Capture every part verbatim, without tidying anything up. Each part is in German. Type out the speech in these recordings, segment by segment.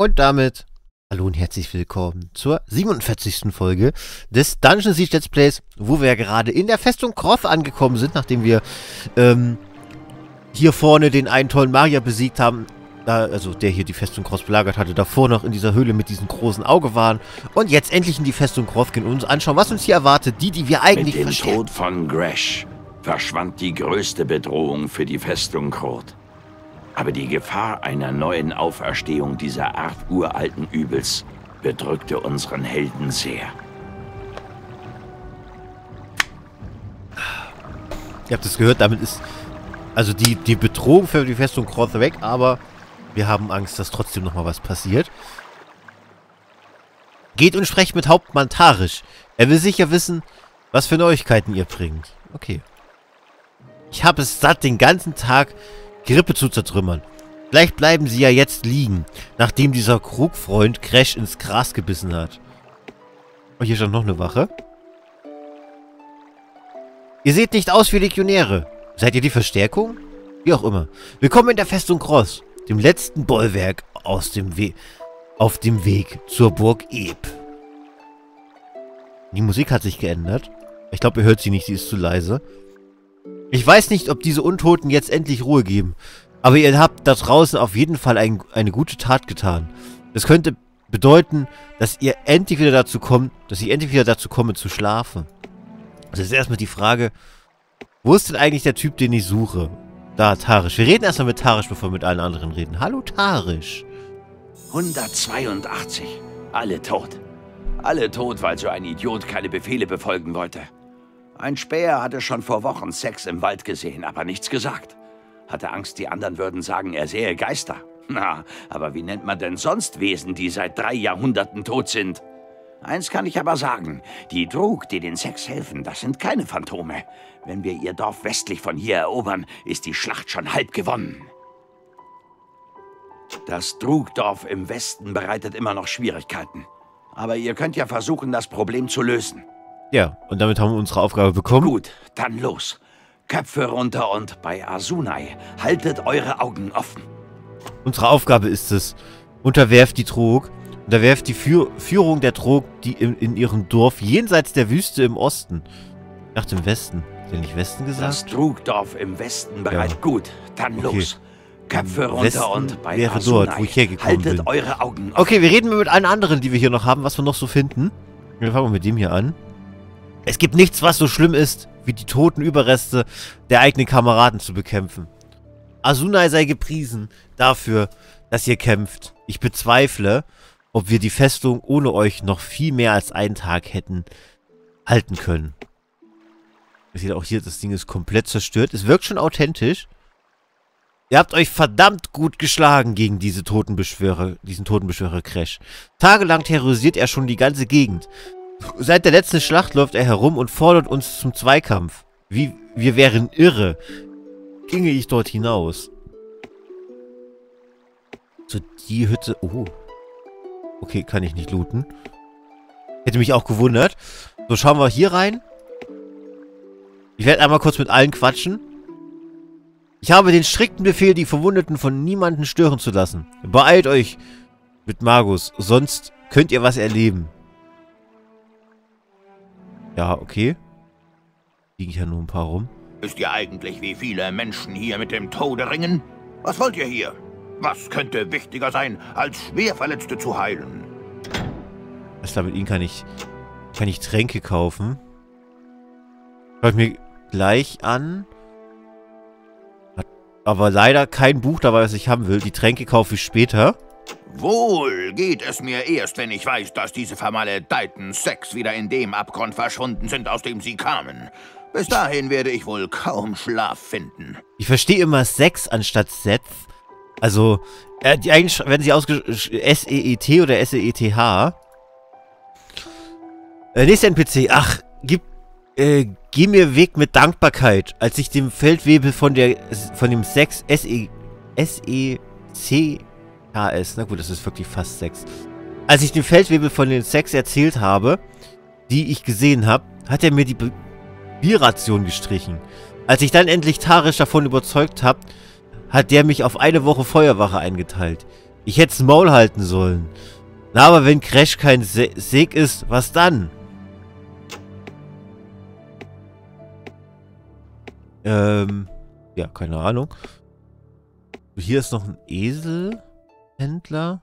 Und damit hallo und herzlich willkommen zur siebenundvierzigsten Folge des Dungeon Siege Let's Plays, wo wir ja gerade in der Festung Kroff angekommen sind, nachdem wir ähm, hier vorne den einen tollen Magier besiegt haben. Da, also der hier die Festung Kroff belagert hatte, davor noch in dieser Höhle mit diesem großen Auge waren. Und jetzt endlich in die Festung Kroff gehen und uns anschauen, was uns hier erwartet, die, die wir eigentlich verstehen. Mit dem Tod von Grash verschwand die größte Bedrohung für die Festung Kroff. Aber die Gefahr einer neuen Auferstehung dieser Art uralten Übels bedrückte unseren Helden sehr. Ihr habt es gehört, damit ist also die, die Bedrohung für die Festung Kroff weg, aber wir haben Angst, dass trotzdem nochmal was passiert. Geht und sprecht mit Hauptmann Tarisch. Er will sicher wissen, was für Neuigkeiten ihr bringt. Okay. Ich habe es satt, den ganzen Tag Grippe zu zertrümmern. Vielleicht bleiben sie ja jetzt liegen, nachdem dieser Krugfreund Grash ins Gras gebissen hat. Oh, hier stand noch eine Wache. Ihr seht nicht aus wie Legionäre. Seid ihr die Verstärkung? Wie auch immer. Willkommen in der Festung Kross, dem letzten Bollwerk aus dem We- auf dem Weg zur Burg Ehb. Die Musik hat sich geändert. Ich glaube, ihr hört sie nicht, sie ist zu leise. Ich weiß nicht, ob diese Untoten jetzt endlich Ruhe geben, aber ihr habt da draußen auf jeden Fall ein, eine gute Tat getan. Das könnte bedeuten, dass ihr endlich wieder dazu kommt, dass ich endlich wieder dazu komme zu schlafen. Also jetzt erstmal die Frage, wo ist denn eigentlich der Typ, den ich suche? Da, Tarisch. Wir reden erstmal mit Tarisch, bevor wir mit allen anderen reden. Hallo, Tarisch. hundertzweiundachtzig. Alle tot. Alle tot, weil so ein Idiot keine Befehle befolgen wollte. Ein Späher hatte schon vor Wochen Sex im Wald gesehen, aber nichts gesagt. Hatte Angst, die anderen würden sagen, er sähe Geister. Na, aber wie nennt man denn sonst Wesen, die seit drei Jahrhunderten tot sind? Eins kann ich aber sagen, die Trog, die den Sex helfen, das sind keine Phantome. Wenn wir ihr Dorf westlich von hier erobern, ist die Schlacht schon halb gewonnen. Das Trog-Dorf im Westen bereitet immer noch Schwierigkeiten. Aber ihr könnt ja versuchen, das Problem zu lösen. Ja, und damit haben wir unsere Aufgabe bekommen. Gut, dann los. Köpfe runter und bei Asunai haltet eure Augen offen. Unsere Aufgabe ist es, unterwerft die Trog, unterwerft die Führ Führung der Trog, die in, in ihrem Dorf jenseits der Wüste im Osten. Nach dem Westen. Ist ja nicht Westen gesagt? Das Trogdorf im Westen bereit. Ja. Gut, dann okay. Los. Köpfe runter Westen und bei wäre Asunai dort, wo ich hergekommen haltet bin. Eure Augen offen. Okay, wir reden mit allen anderen, die wir hier noch haben, was wir noch so finden. Wir fangen mit dem hier an. Es gibt nichts, was so schlimm ist, wie die toten Überreste der eigenen Kameraden zu bekämpfen. Asunai sei gepriesen dafür, dass ihr kämpft. Ich bezweifle, ob wir die Festung ohne euch noch viel mehr als einen Tag hätten halten können. Ihr seht auch hier, das Ding ist komplett zerstört. Es wirkt schon authentisch. Ihr habt euch verdammt gut geschlagen gegen diese Totenbeschwörer, diesen Totenbeschwörer Grash. Tagelang terrorisiert er schon die ganze Gegend. Seit der letzten Schlacht läuft er herum und fordert uns zum Zweikampf. Wie, wir wären irre, ginge ich dort hinaus. So, die Hütte... Oh. Okay, kann ich nicht looten. Hätte mich auch gewundert. So, schauen wir hier rein. Ich werde einmal kurz mit allen quatschen. Ich habe den strikten Befehl, die Verwundeten von niemandem stören zu lassen. Beeilt euch mit Magus, sonst könnt ihr was erleben. Ja, okay. Liegen ja nur ein paar rum. Wisst ihr eigentlich, wie viele Menschen hier mit dem Tode ringen? Was wollt ihr hier? Was könnte wichtiger sein, als Schwerverletzte zu heilen? Was da mit ihnen kann ich... Kann ich Tränke kaufen? Schaut mir gleich an. Hat aber leider kein Buch dabei, was ich haben will. Die Tränke kaufe ich später. Wohl geht es mir erst, wenn ich weiß, dass diese vermaledeiten Sex wieder in dem Abgrund verschwunden sind, aus dem sie kamen. Bis dahin werde ich wohl kaum Schlaf finden. Ich verstehe immer Sex anstatt Setz. Also, äh, die eigentlich werden sie ausgesprochen S E E T oder S E E T H. Äh, nächster N P C. Ach, gib, äh, geh mir Weg mit Dankbarkeit, als ich dem Feldwebel von der, von dem Sex S E C K S, na gut, das ist wirklich fast Sex. Als ich dem Feldwebel von den Sex erzählt habe, die ich gesehen habe, hat er mir die Bieration gestrichen. Als ich dann endlich Tarisch davon überzeugt habe, hat der mich auf eine Woche Feuerwache eingeteilt. Ich hätte es Maul halten sollen. Na, aber wenn Grash kein Se Seg ist, was dann? Ähm, ja, keine Ahnung. Hier ist noch ein Eselhändler.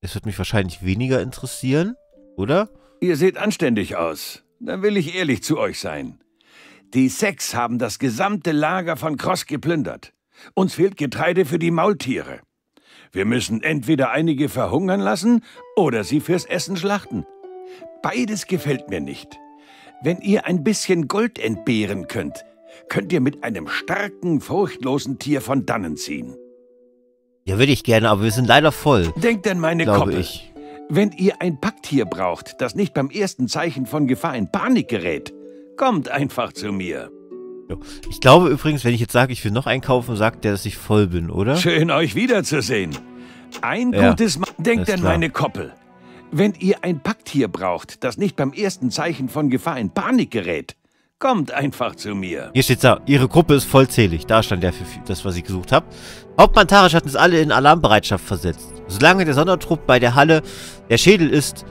Es wird mich wahrscheinlich weniger interessieren, oder? Ihr seht anständig aus. Dann will ich ehrlich zu euch sein. Die Sechs haben das gesamte Lager von Kross geplündert. Uns fehlt Getreide für die Maultiere. Wir müssen entweder einige verhungern lassen oder sie fürs Essen schlachten. Beides gefällt mir nicht. Wenn ihr ein bisschen Gold entbehren könnt, könnt ihr mit einem starken, furchtlosen Tier von dannen ziehen. Ja, würde ich gerne, aber wir sind leider voll. Denkt an meine Koppel. Ich. Wenn ihr ein Packtier braucht, das nicht beim ersten Zeichen von Gefahr in Panik gerät, kommt einfach zu mir. Ich glaube übrigens, wenn ich jetzt sage, ich will noch einkaufen, sagt der, dass ich voll bin, oder? Schön, euch wiederzusehen. Ein ja, gutes Mal. Denkt an meine Koppel. Wenn ihr ein Packtier braucht, das nicht beim ersten Zeichen von Gefahr in Panik gerät, kommt einfach zu mir. Hier steht da, Ihre Gruppe ist vollzählig. Da stand der für das, was ich gesucht habe. Hauptmann Tarisch hat uns alle in Alarmbereitschaft versetzt. Solange der Sondertrupp bei der Halle der Schädel ist,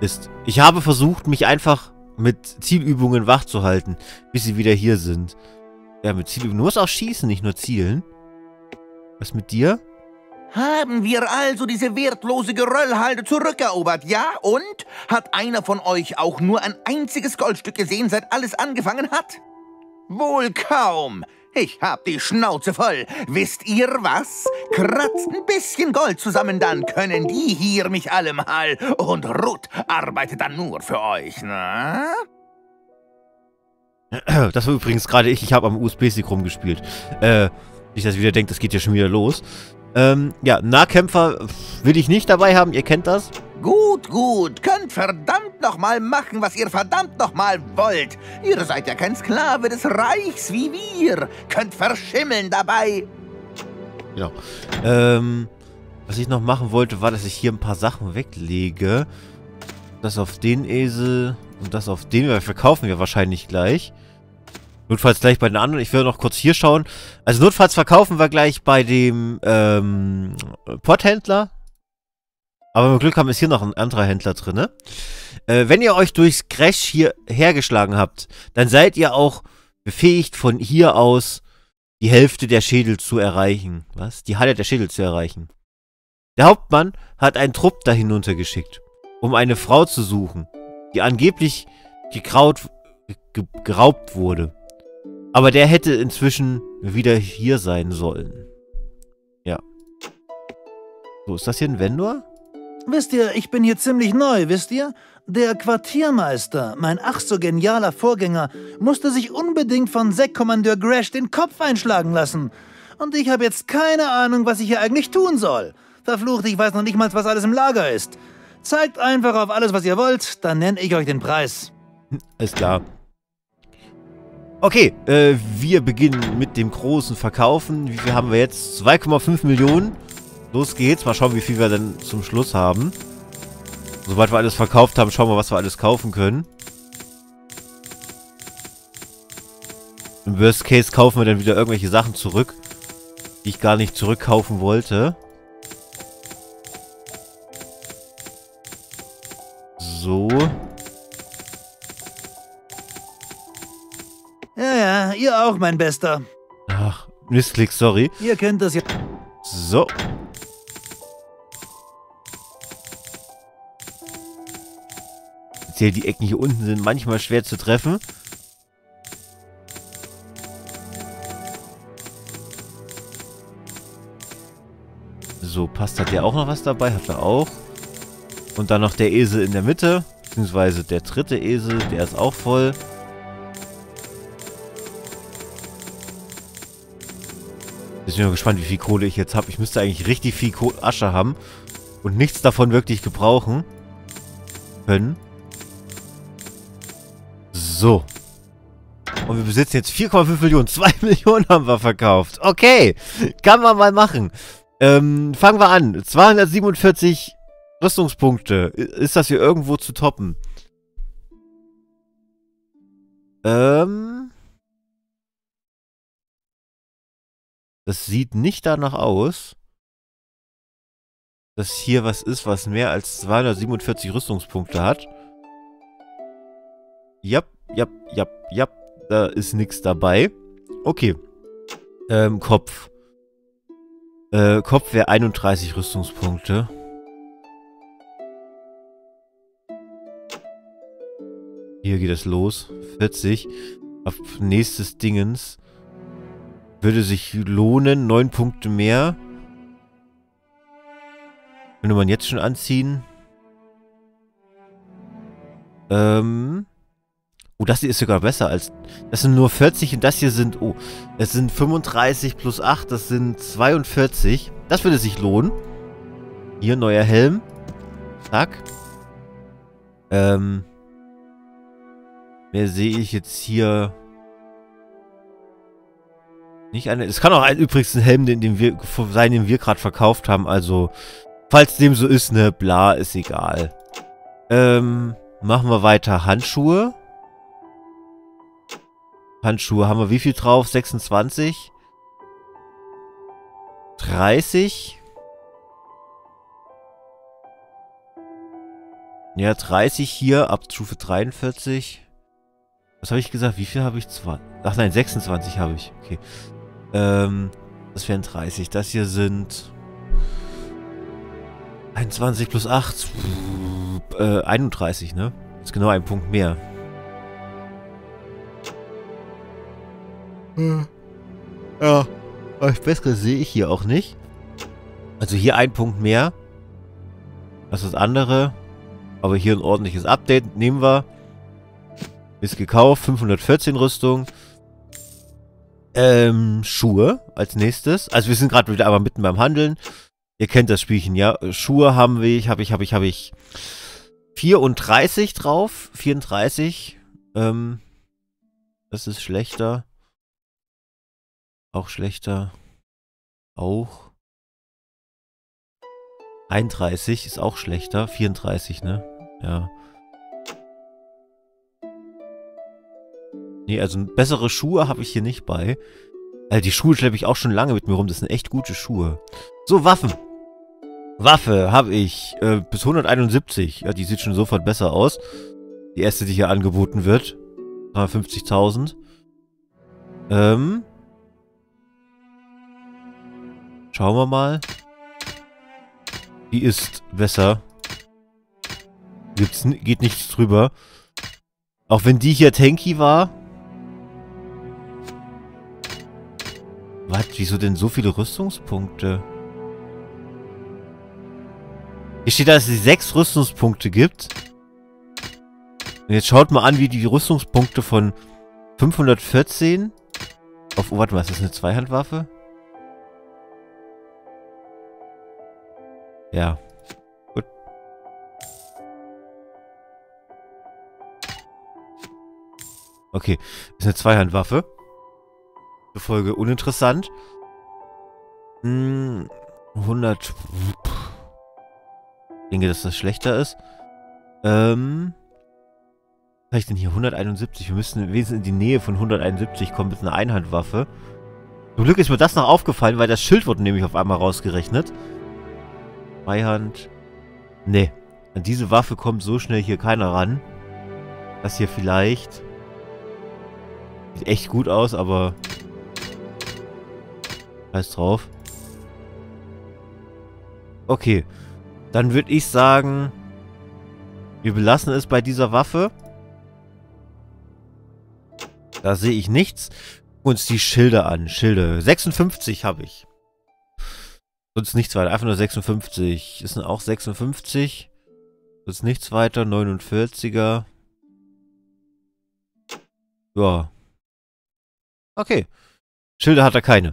ist. Ich habe versucht, mich einfach mit Zielübungen wach zu halten, bis sie wieder hier sind. Ja, mit Zielübungen. Du musst auch schießen, nicht nur zielen. Was mit dir? Haben wir also diese wertlose Geröllhalde zurückerobert, ja? Und? Hat einer von euch auch nur ein einziges Goldstück gesehen, seit alles angefangen hat? Wohl kaum. Ich hab die Schnauze voll. Wisst ihr was? Kratzt ein bisschen Gold zusammen, dann können die hier mich alle mal. Und Ruth arbeitet dann nur für euch, na? Das war übrigens gerade ich. Ich habe am U S B-Stick rumgespielt. Äh, nicht, dass ich wieder denke, das geht ja schon wieder los. Ähm, ja, Nahkämpfer will ich nicht dabei haben, ihr kennt das. Gut, gut, könnt verdammt nochmal machen, was ihr verdammt nochmal wollt. Ihr seid ja kein Sklave des Reichs wie wir. Könnt verschimmeln dabei. Genau. Ähm, was ich noch machen wollte, war, dass ich hier ein paar Sachen weglege. Das auf den Esel und das auf den, weil verkaufen wir wahrscheinlich gleich. Notfalls gleich bei den anderen. Ich will noch kurz hier schauen. Also notfalls verkaufen wir gleich bei dem ähm, Potthändler. Aber wenn wir Glück haben, ist hier noch ein anderer Händler drin. Ne? Äh, wenn ihr euch durchs Grash hier hergeschlagen habt, dann seid ihr auch befähigt, von hier aus die Hälfte der Schädel zu erreichen. Was? Die Halle der Schädel zu erreichen. Der Hauptmann hat einen Trupp da hinuntergeschickt, um eine Frau zu suchen, die angeblich gekraut, ge geraubt wurde. Aber der hätte inzwischen wieder hier sein sollen. Ja. So, ist das hier ein Vendor? Wisst ihr, ich bin hier ziemlich neu, wisst ihr? Der Quartiermeister, mein ach so genialer Vorgänger, musste sich unbedingt von Sekkommandeur Grash den Kopf einschlagen lassen. Und ich habe jetzt keine Ahnung, was ich hier eigentlich tun soll. Verflucht, ich weiß noch nicht mal, was alles im Lager ist. Zeigt einfach auf alles, was ihr wollt, dann nenne ich euch den Preis. Alles klar. Okay, äh, wir beginnen mit dem großen Verkaufen. Wie viel haben wir jetzt? zwei Komma fünf Millionen. Los geht's. Mal schauen, wie viel wir dann zum Schluss haben. Sobald wir alles verkauft haben, schauen wir, was wir alles kaufen können. Im Worst Case kaufen wir dann wieder irgendwelche Sachen zurück, die ich gar nicht zurückkaufen wollte. So. Ihr auch, mein Bester. Ach, Missklick, sorry. Ihr kennt das ja. So. Speziell die Ecken hier unten sind manchmal schwer zu treffen. So, passt, hat der auch noch was dabei? Hat er auch. Und dann noch der Esel in der Mitte. Beziehungsweise der dritte Esel, der ist auch voll. Ich bin mal gespannt, wie viel Kohle ich jetzt habe. Ich müsste eigentlich richtig viel Asche haben und nichts davon wirklich gebrauchen können. So. Und wir besitzen jetzt vier Komma fünf Millionen. zwei Millionen haben wir verkauft. Okay, kann man mal machen. Ähm, fangen wir an. zweihundertsiebenundvierzig Rüstungspunkte. Ist das hier irgendwo zu toppen? Ähm... Das sieht nicht danach aus. dass hier was ist, was mehr als zweihundertsiebenundvierzig Rüstungspunkte hat. Jap, jap, jap, jap. Da ist nichts dabei. Okay. Ähm, Kopf. Äh, Kopf wäre einunddreißig Rüstungspunkte. Hier geht es los. vierzig. Ab nächstes Dingens. Würde sich lohnen. neun Punkte mehr. Könnte man jetzt schon anziehen. Ähm. Oh, das hier ist sogar besser als... Das sind nur vierzig und das hier sind... Oh, das sind fünfunddreißig plus acht. Das sind zweiundvierzig. Das würde sich lohnen. Hier, neuer Helm. Zack. Ähm. Mehr sehe ich jetzt hier... Nicht eine... Es kann auch ein, übrigens ein Helm den, den wir, sein, den wir gerade verkauft haben. Also... Falls dem so ist, ne, bla, ist egal. Ähm, machen wir weiter. Handschuhe. Handschuhe haben wir wie viel drauf? sechsundzwanzig. dreißig. Ja, dreißig hier, ab Stufe dreiundvierzig. Was habe ich gesagt? Wie viel habe ich? Ach nein, sechsundzwanzig habe ich. Okay. Ähm, das wären dreißig. Das hier sind... einundzwanzig plus acht, äh, einunddreißig, ne? Das ist genau ein Punkt mehr. Hm. Ja, was Besseres sehe ich hier auch nicht. Also hier ein Punkt mehr als das andere. Aber hier ein ordentliches Update nehmen wir. Ist gekauft, fünfhundertvierzehn Rüstung. Ähm, Schuhe als nächstes. Also wir sind gerade wieder aber mitten beim Handeln. Ihr kennt das Spielchen, ja. Schuhe haben wir, habe ich, habe ich, habe ich vierunddreißig drauf. vierunddreißig. Ähm, das ist schlechter. Auch schlechter. Auch. einunddreißig ist auch schlechter. vierunddreißig, ne? Ja. Nee, also bessere Schuhe habe ich hier nicht bei. Also die Schuhe schleppe ich auch schon lange mit mir rum. Das sind echt gute Schuhe. So, Waffen. Waffe habe ich äh, bis hunderteinundsiebzig. Ja, die sieht schon sofort besser aus. Die erste, die hier angeboten wird. dreihundertfünfzigtausend. Ähm. Schauen wir mal. Die ist besser. Gibt's, geht nichts drüber. Auch wenn die hier tanky war. Was? Wieso denn so viele Rüstungspunkte? Hier steht, dass es sechs Rüstungspunkte gibt. Und jetzt schaut mal an, wie die Rüstungspunkte von fünfhundertvierzehn auf... Oh, warte mal, ist das eine Zweihandwaffe? Ja. Gut. Okay, ist eine Zweihandwaffe. Folge uninteressant. Hm, hundert... Ich denke, dass das schlechter ist. Ähm, was habe ich denn hier? hunderteinundsiebzig. Wir müssen wenigstens in die Nähe von hunderteinundsiebzig kommen mit einer Einhandwaffe. Zum Glück ist mir das noch aufgefallen, weil das Schild wurde nämlich auf einmal rausgerechnet. Beihand. Nee. An diese Waffe kommt so schnell hier keiner ran. Das hier vielleicht. Sieht echt gut aus, aber... Scheiß drauf. Okay. Dann würde ich sagen, wir belassen es bei dieser Waffe. Da sehe ich nichts. Gucken uns die Schilder an. Schilde. sechsundfünfzig habe ich. Sonst nichts weiter. Einfach nur sechsundfünfzig. Ist denn auch sechsundfünfzig? Sonst nichts weiter. neunundvierziger. Ja. Okay. Schilder hat er keine.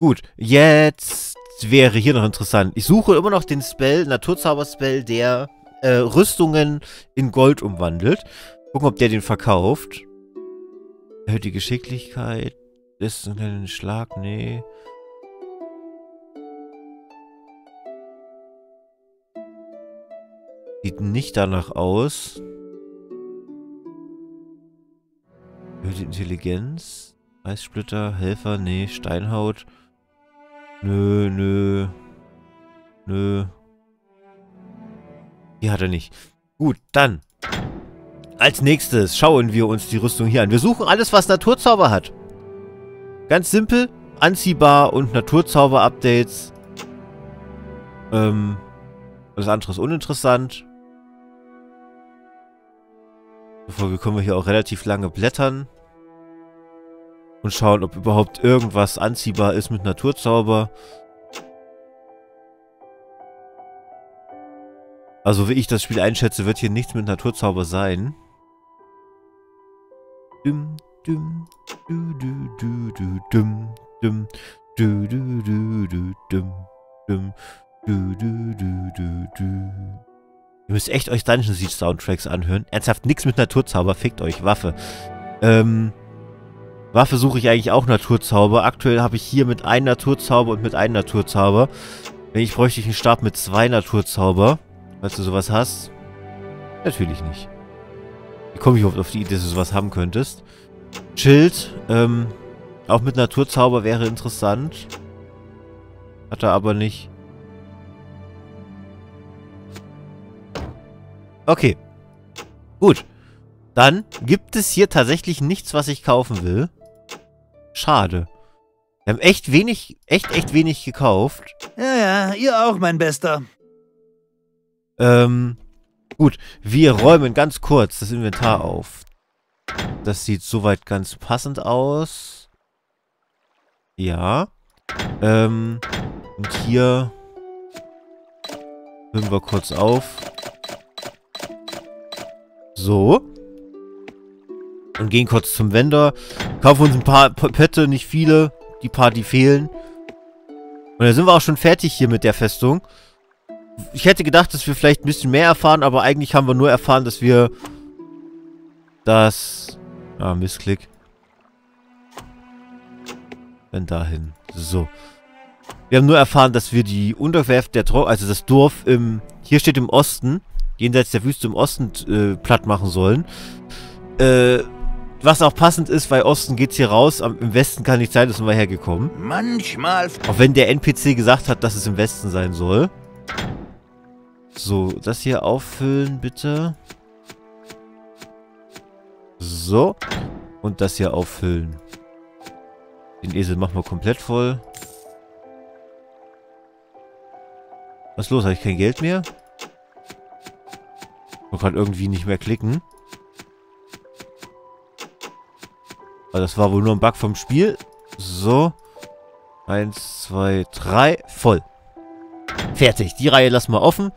Gut, jetzt wäre hier noch interessant. Ich suche immer noch den Spell, Naturzauber-Spell, der äh, Rüstungen in Gold umwandelt. Gucken, ob der den verkauft. Erhöht die Geschicklichkeit. Lässt einen Schlag, nee. Sieht nicht danach aus. Erhöht die Intelligenz. Eissplitter, Helfer, nee, Steinhaut. Nö, nö. Nö. Hier hat er nicht. Gut, dann. Als nächstes schauen wir uns die Rüstung hier an. Wir suchen alles, was Naturzauber hat. Ganz simpel. Anziehbar und Naturzauber-Updates. Ähm, das andere ist uninteressant. Bevor können wir hier auch relativ lange blättern. Und schauen, ob überhaupt irgendwas anziehbar ist mit Naturzauber. Also wie ich das Spiel einschätze, wird hier nichts mit Naturzauber sein. Dum, dum, du, du, du, du, dum, dum, du, du, du, du, dum, dum, du, du, du, du, du. Ihr müsst echt euch Dungeon Siege Soundtracks anhören. Ernsthaft, nichts mit Naturzauber, fickt euch, Waffe. Ähm... Waffe suche ich eigentlich auch Naturzauber. Aktuell habe ich hier mit einem Naturzauber und mit einem Naturzauber. Wenn ich bräuchte ich einen Stab mit zwei Naturzauber. Falls du sowas hast. Natürlich nicht. Wie komme ich überhaupt auf die Idee, dass du sowas haben könntest? Schild. Ähm, auch mit Naturzauber wäre interessant. Hat er aber nicht. Okay. Gut. Dann gibt es hier tatsächlich nichts, was ich kaufen will. Schade. Wir haben echt wenig, echt, echt wenig gekauft. Ja, ja, ihr auch, mein Bester. Ähm, gut. Wir räumen ganz kurz das Inventar auf. Das sieht soweit ganz passend aus. Ja. Ähm, und hier räumen wir kurz auf. So. Und gehen kurz zum Vendor. Kaufen uns ein paar Pette, nicht viele. Die paar, die fehlen. Und dann sind wir auch schon fertig hier mit der Festung. Ich hätte gedacht, dass wir vielleicht ein bisschen mehr erfahren, aber eigentlich haben wir nur erfahren, dass wir das... Ah, Missklick. Dann dahin. So. Wir haben nur erfahren, dass wir die Unterwerft der Trog, also das Dorf im... Hier steht im Osten. Jenseits der Wüste im Osten äh, platt machen sollen. Äh... Was auch passend ist, weil Osten geht's hier raus, am, im Westen kann nicht sein, dass wir hergekommen. Manchmal. Auch wenn der N P C gesagt hat, dass es im Westen sein soll. So, das hier auffüllen, bitte. So. Und das hier auffüllen. Den Esel machen wir komplett voll. Was ist los? Habe ich kein Geld mehr? Man kann irgendwie nicht mehr klicken. Aber das war wohl nur ein Bug vom Spiel. So. Eins, zwei, drei. Voll. Fertig. Die Reihe lassen wir offen.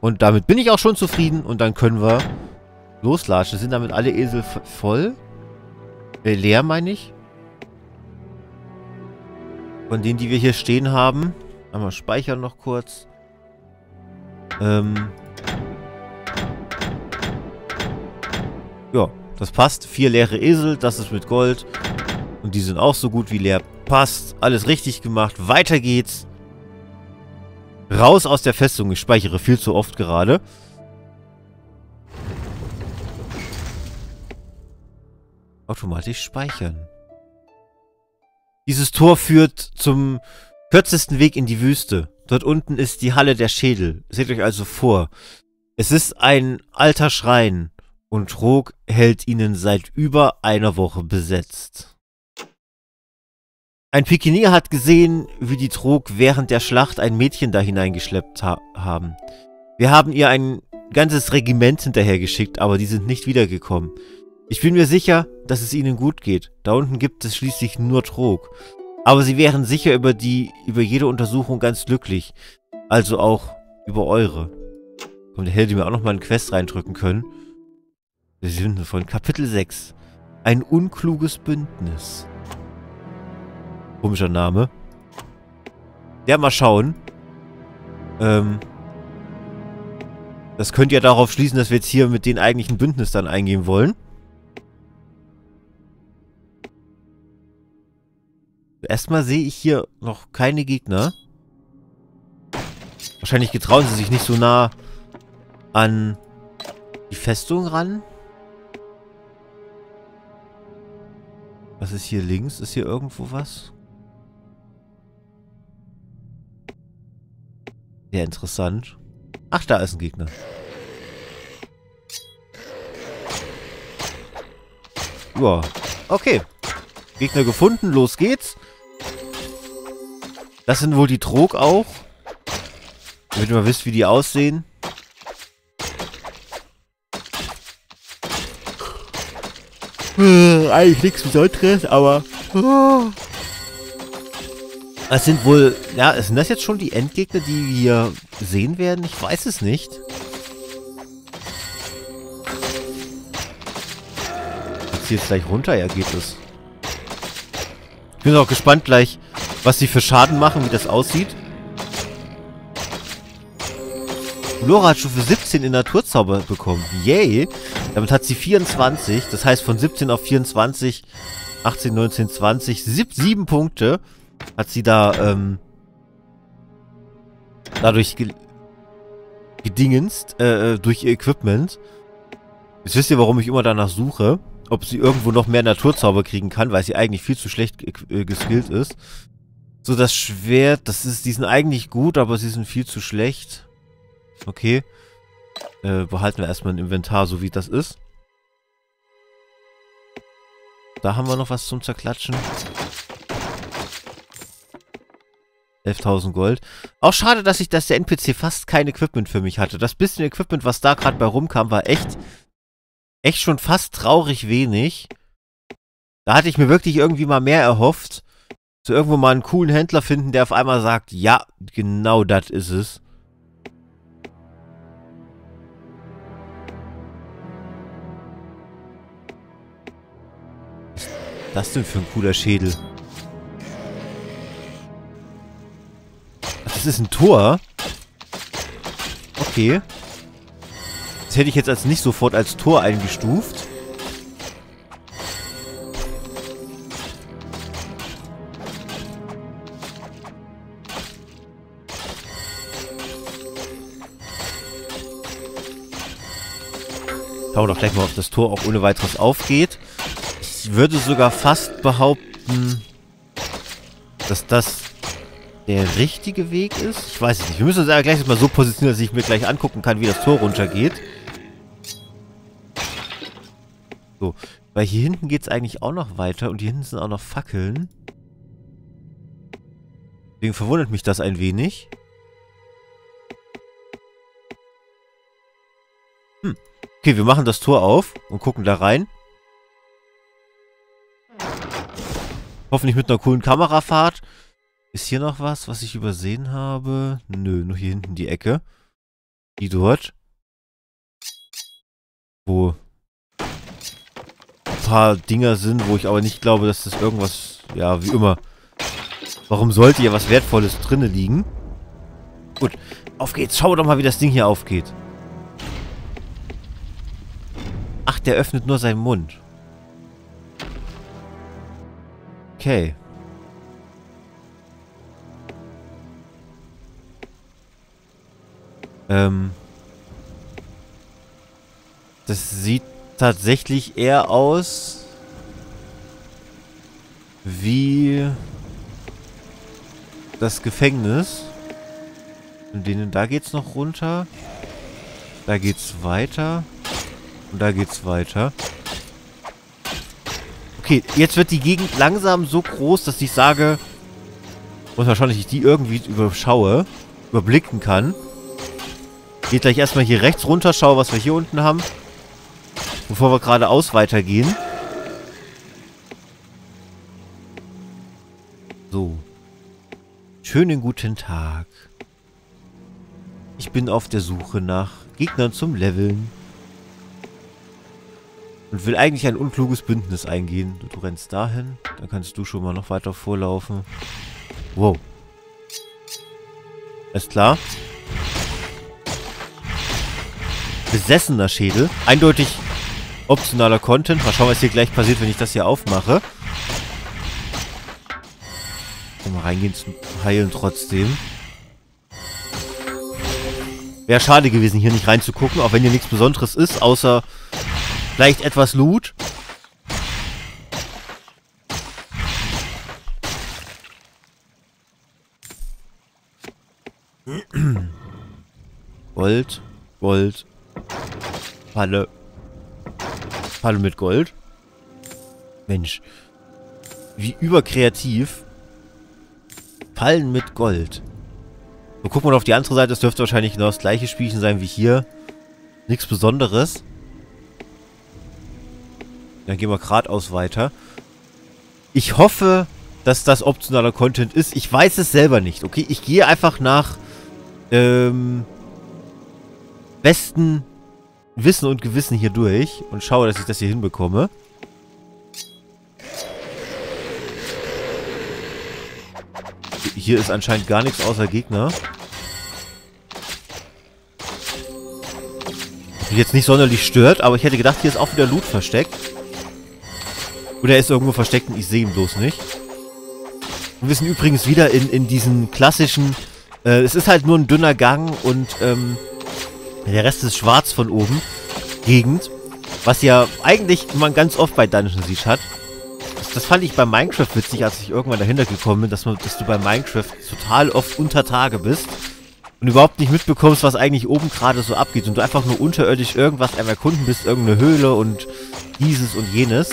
Und damit bin ich auch schon zufrieden. Und dann können wir loslatschen. Sind damit alle Esel voll? Äh, leer, meine ich. Von denen, die wir hier stehen haben. Einmal speichern noch kurz. Ähm. Ja. Das passt. Vier leere Esel, das ist mit Gold. Und die sind auch so gut wie leer. Passt. Alles richtig gemacht. Weiter geht's. Raus aus der Festung. Ich speichere viel zu oft gerade. Automatisch speichern. Dieses Tor führt zum kürzesten Weg in die Wüste. Dort unten ist die Halle der Schädel. Seht euch also vor. Es ist ein alter Schrein. Und Trog hält ihnen seit über einer Woche besetzt. Ein Pikenier hat gesehen, wie die Trog während der Schlacht ein Mädchen da hineingeschleppt ha haben. Wir haben ihr ein ganzes Regiment hinterhergeschickt, aber die sind nicht wiedergekommen. Ich bin mir sicher, dass es ihnen gut geht. Da unten gibt es schließlich nur Trog. Aber sie wären sicher über die, über jede Untersuchung ganz glücklich. Also auch über eure. Und der hätte mir auch nochmal eine Quest reindrücken können. Die Sünde von Kapitel sechs. Ein unkluges Bündnis. Komischer Name. Ja, mal schauen. Ähm. Das könnt ihr darauf schließen, dass wir jetzt hier mit den eigentlichen Bündnis dann eingehen wollen. Erstmal sehe ich hier noch keine Gegner. Wahrscheinlich getrauen sie sich nicht so nah an die Festung ran. Was ist hier links? Ist hier irgendwo was? Ja, interessant. Ach, da ist ein Gegner. Ja, okay. Gegner gefunden, los geht's. Das sind wohl die Trog auch. Damit ihr mal wisst, wie die aussehen. Äh, eigentlich nichts Besonderes, aber... Oh. Es sind wohl... Ja, sind das jetzt schon die Endgegner, die wir sehen werden? Ich weiß es nicht. Jetzt hier ist gleich runter, ja, geht es. Ich bin auch gespannt gleich, was sie für Schaden machen, wie das aussieht. Lora hat Stufe siebzehn in Naturzauber bekommen. Yay! Damit hat sie vierundzwanzig. Das heißt von siebzehn auf vierundzwanzig, achtzehn, neunzehn, zwanzig, sieben Punkte hat sie da ähm, dadurch ge gedingenst äh, durch ihr Equipment. Jetzt wisst ihr, warum ich immer danach suche. Ob sie irgendwo noch mehr Naturzauber kriegen kann, weil sie eigentlich viel zu schlecht äh, geskillt ist. So, das Schwert, das ist, die sind eigentlich gut, aber sie sind viel zu schlecht. Okay. Äh, behalten wir erstmal ein Inventar, so wie das ist. Da haben wir noch was zum Zerklatschen. elftausend Gold. Auch schade, dass ich, dass der N P C fast kein Equipment für mich hatte. Das bisschen Equipment, was da gerade bei rumkam, war echt, echt schon fast traurig wenig. Da hatte ich mir wirklich irgendwie mal mehr erhofft. So irgendwo mal einen coolen Händler finden, der auf einmal sagt, ja, genau das ist es. Was ist das denn für ein cooler Schädel? Ach, das ist ein Tor? Okay. Das hätte ich jetzt als nicht sofort als Tor eingestuft. Schauen wir doch gleich mal, ob das Tor auch ohne weiteres aufgeht. Ich würde sogar fast behaupten, dass das der richtige Weg ist. Ich weiß es nicht. Wir müssen uns ja gleich mal so positionieren, dass ich mir gleich angucken kann, wie das Tor runtergeht. So, weil hier hinten geht es eigentlich auch noch weiter und hier hinten sind auch noch Fackeln. Deswegen verwundert mich das ein wenig. Hm. Okay, wir machen das Tor auf und gucken da rein. Hoffentlich mit einer coolen Kamerafahrt. Ist hier noch was, was ich übersehen habe? Nö, nur hier hinten die Ecke. Die dort. Wo ein paar Dinger sind, wo ich aber nicht glaube, dass das irgendwas... Ja, wie immer. Warum sollte hier was Wertvolles drinne liegen? Gut, auf geht's. Schau doch mal, wie das Ding hier aufgeht. Ach, der öffnet nur seinen Mund. Okay. Ähm. Das sieht tatsächlich eher aus wie das Gefängnis. In denen, da geht's noch runter. Da geht's weiter. Und da geht's weiter. Okay, jetzt wird die Gegend langsam so groß, dass ich sage, muss wahrscheinlich ich die irgendwie überschaue, überblicken kann. Geht gleich erstmal hier rechts runter, schaue, was wir hier unten haben. Bevor wir geradeaus weitergehen. So. Schönen guten Tag. Ich bin auf der Suche nach Gegnern zum Leveln. Und will eigentlich ein unkluges Bündnis eingehen. Du rennst dahin. Dann kannst du schon mal noch weiter vorlaufen. Wow. Alles klar. Besessener Schädel. Eindeutig optionaler Content. Mal schauen, was hier gleich passiert, wenn ich das hier aufmache. Mal reingehen zum Heilen trotzdem. Wäre schade gewesen, hier nicht reinzugucken. Auch wenn hier nichts Besonderes ist, außer... Vielleicht etwas Loot. Gold, Gold, Palle. Palle mit Gold. Mensch. Wie überkreativ. Pallen mit Gold. So, gucken wir noch auf die andere Seite. Das dürfte wahrscheinlich genau das gleiche Spielchen sein wie hier. Nichts Besonderes. Dann gehen wir geradeaus weiter. Ich hoffe, dass das optionaler Content ist. Ich weiß es selber nicht, okay? Ich gehe einfach nach ähm, bestem Wissen und Gewissen hier durch und schaue, dass ich das hier hinbekomme. Hier ist anscheinend gar nichts außer Gegner. Was mich jetzt nicht sonderlich stört, aber ich hätte gedacht, hier ist auch wieder Loot versteckt. Oder er ist irgendwo versteckt und ich sehe ihn bloß nicht. Und wir sind übrigens wieder in, in diesen klassischen... Äh, es ist halt nur ein dünner Gang und ähm, der Rest ist schwarz von oben. Gegend. Was ja eigentlich man ganz oft bei Dungeon Siege hat. Das, das fand ich bei Minecraft witzig, als ich irgendwann dahinter gekommen bin, dass, man, dass du bei Minecraft total oft unter Tage bist und überhaupt nicht mitbekommst, was eigentlich oben gerade so abgeht. Und du einfach nur unterirdisch irgendwas am Erkunden bist, irgendeine Höhle und dieses und jenes.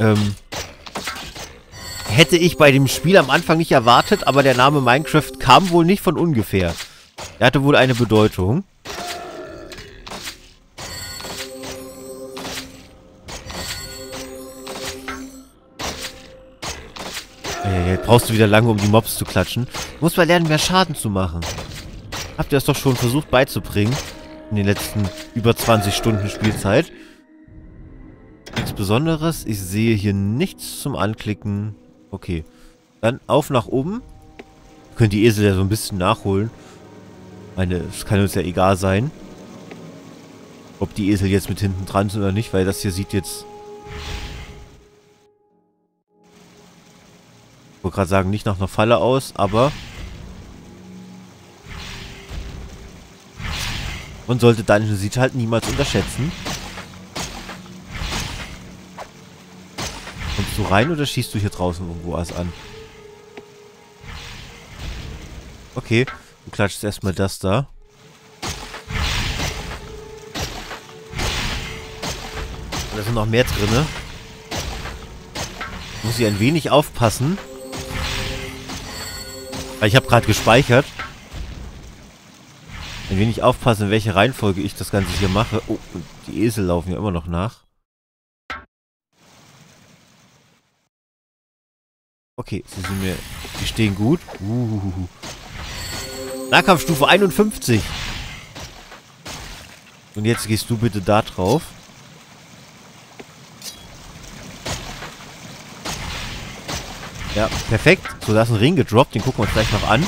Ähm, hätte ich bei dem Spiel am Anfang nicht erwartet, aber der Name Minecraft kam wohl nicht von ungefähr. Er hatte wohl eine Bedeutung. Äh, brauchst du wieder lange, um die Mobs zu klatschen. Du musst mal lernen, mehr Schaden zu machen. Habt ihr das doch schon versucht beizubringen? In den letzten über zwanzig Stunden Spielzeit. Nichts Besonderes. Ich sehe hier nichts zum Anklicken. Okay. Dann auf nach oben. Wir können die Esel ja so ein bisschen nachholen. Ich meine, es kann uns ja egal sein, ob die Esel jetzt mit hinten dran sind oder nicht, weil das hier sieht jetzt... Ich wollte gerade sagen, nicht nach einer Falle aus, aber... Man sollte Dungeon Siege halt niemals unterschätzen. Kommst du rein oder schießt du hier draußen irgendwo was an? Okay, du klatschst erstmal das da. Und da sind noch mehr drin. Muss ich ein wenig aufpassen. Weil ich habe gerade gespeichert. Ein wenig aufpassen, in welche Reihenfolge ich das Ganze hier mache. Oh, die Esel laufen ja immer noch nach. Okay, sie sind mir... Die stehen gut. Uhuhu. Nahkampfstufe einundfünfzig. Und jetzt gehst du bitte da drauf. Ja, perfekt. So, da ist ein Ring gedroppt. Den gucken wir uns gleich noch an.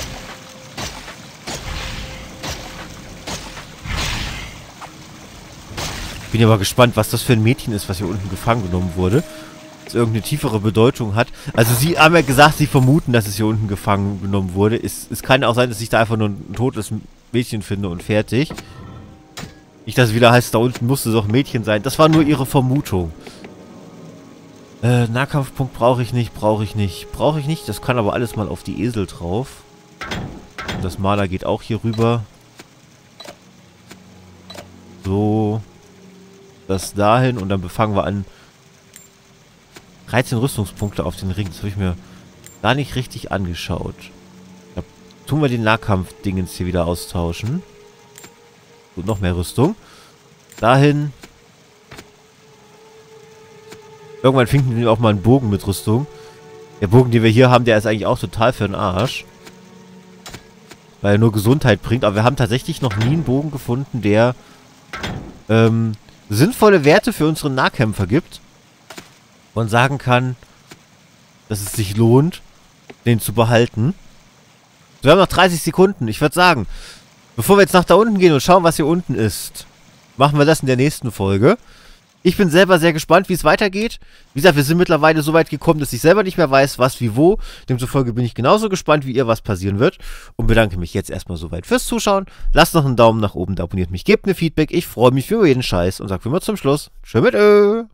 Bin ja mal gespannt, was das für ein Mädchen ist, was hier unten gefangen genommen wurde. Irgendeine tiefere Bedeutung hat. Also sie haben ja gesagt, sie vermuten, dass es hier unten gefangen genommen wurde. Es, es kann auch sein, dass ich da einfach nur ein totes Mädchen finde und fertig. Nicht, dass es wieder heißt, da unten musste doch ein Mädchen sein. Das war nur ihre Vermutung. Äh, Nahkampfpunkt brauche ich nicht, brauche ich nicht, brauche ich nicht. Das kann aber alles mal auf die Esel drauf. Und das Maler geht auch hier rüber. So. Das dahin und dann befangen wir an dreizehn Rüstungspunkte auf den Ring. Das habe ich mir gar nicht richtig angeschaut. Da tun wir den Nahkampf-Dingens hier wieder austauschen. Und noch mehr Rüstung. Dahin. Irgendwann finden wir auch mal einen Bogen mit Rüstung. Der Bogen, den wir hier haben, der ist eigentlich auch total für den Arsch. Weil er nur Gesundheit bringt. Aber wir haben tatsächlich noch nie einen Bogen gefunden, der ähm, sinnvolle Werte für unsere Nahkämpfer gibt. Man sagen kann, dass es sich lohnt, den zu behalten. Wir haben noch dreißig Sekunden. Ich würde sagen, bevor wir jetzt nach da unten gehen und schauen, was hier unten ist, machen wir das in der nächsten Folge. Ich bin selber sehr gespannt, wie es weitergeht. Wie gesagt, wir sind mittlerweile so weit gekommen, dass ich selber nicht mehr weiß, was wie wo. Demzufolge bin ich genauso gespannt, wie ihr, was passieren wird. Und bedanke mich jetzt erstmal soweit fürs Zuschauen. Lasst noch einen Daumen nach oben da, abonniert mich, gebt mir Feedback. Ich freue mich für jeden Scheiß und sag wie immer zum Schluss. Tschö mit Ö.